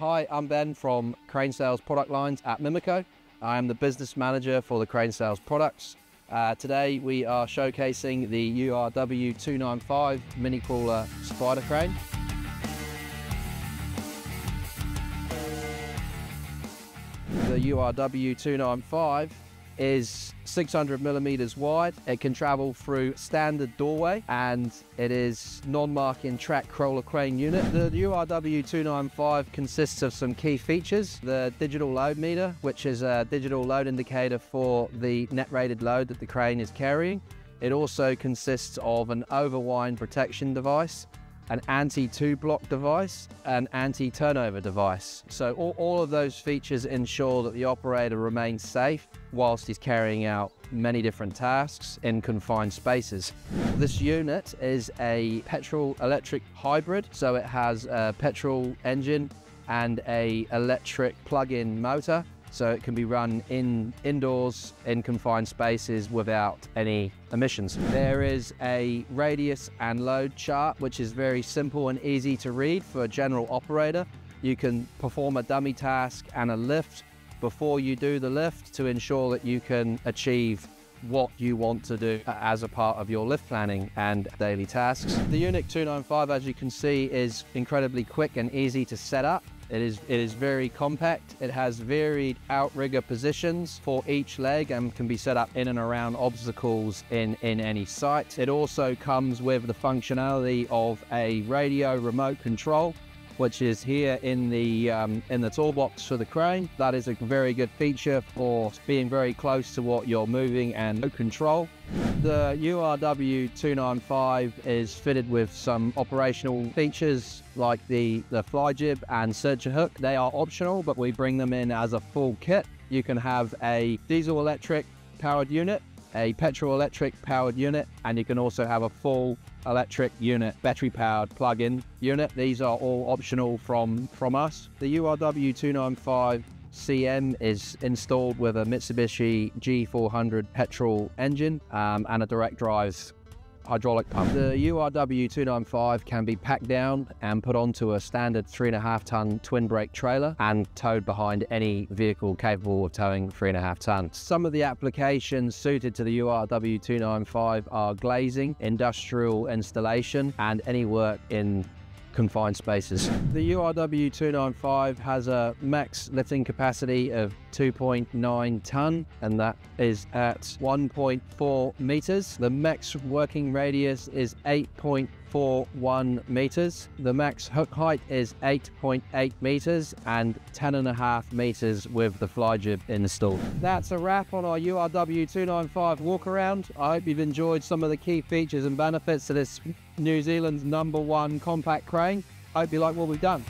Hi, I'm Ben from Crane Sales Product Lines at Mimico. I am the business manager for the Crane Sales products. Today we are showcasing the URW-295 mini crawler spider crane. The URW-295 is 600 millimeters wide. It can travel through standard doorway and it is non-marking track crawler crane unit. The URW-295 consists of some key features. The digital load meter, which is a digital load indicator for the net rated load that the crane is carrying. It also consists of an overwind protection device, an anti-two block device, an anti-turnover device. So all of those features ensure that the operator remains safe whilst he's carrying out many different tasks in confined spaces. This unit is a petrol-electric hybrid, so it has a petrol engine and a electric plug-in motor, so it can be run indoors in confined spaces without any emissions. There is a radius and load chart, which is very simple and easy to read for a general operator. You can perform a dummy task and a lift before you do the lift to ensure that you can achieve what you want to do as a part of your lift planning and daily tasks. The UNIC 295, as you can see, is incredibly quick and easy to set up. It is very compact. It has varied outrigger positions for each leg and can be set up in and around obstacles in any site. It also comes with the functionality of a radio remote control, which is here in the toolbox for the crane. That is a very good feature for being very close to what you're moving and control. The URW-295 is fitted with some operational features like the fly jib and searcher hook. They are optional, but we bring them in as a full kit. You can have a diesel electric powered unit, a petrol electric powered unit, and you can also have a full electric unit, battery powered plug-in unit. These are all optional from us. The URW-295CM is installed with a Mitsubishi G400 petrol engine and a direct drive hydraulic pump. The URW-295 can be packed down and put onto a standard 3.5 ton twin brake trailer and towed behind any vehicle capable of towing 3.5 tons. Some of the applications suited to the URW-295 are glazing, industrial installation, and any work in confined spaces. The URW-295 has a max lifting capacity of 2.9 ton, and that is at 1.4 meters. The max working radius is 8.41 meters. The max hook height is 8.8 meters and 10.5 meters with the fly jib installed. That's a wrap on our URW-295 walk around. I hope you've enjoyed some of the key features and benefits of this New Zealand's #1 compact crane. Hope you like what we've done.